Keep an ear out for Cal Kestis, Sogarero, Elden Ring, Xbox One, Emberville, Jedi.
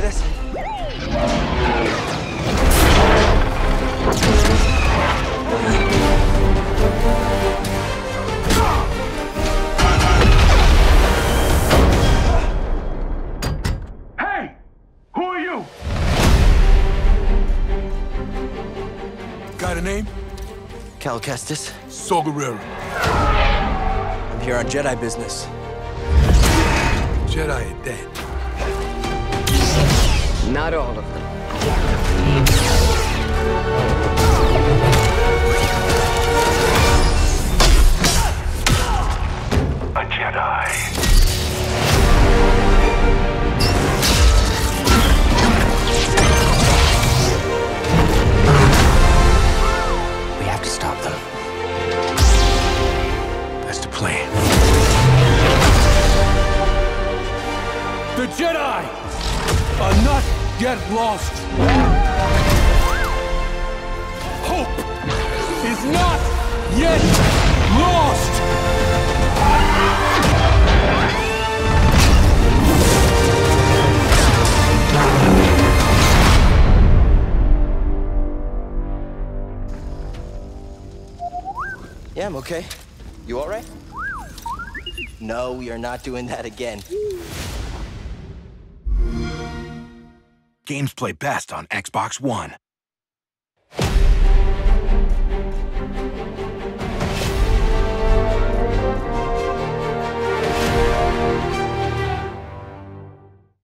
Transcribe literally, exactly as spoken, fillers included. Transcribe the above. do this? Hey! Who are you? Got a name? Cal Kestis. Sogarero. I'm here on Jedi business. Jedi are dead. Not all of them. A Jedi. We have to stop them. That's the plan. The Jedi are not get lost. Hope is not yet lost. Yeah, I'm okay. You all right? No, we are not doing that again. Games play best on Xbox One.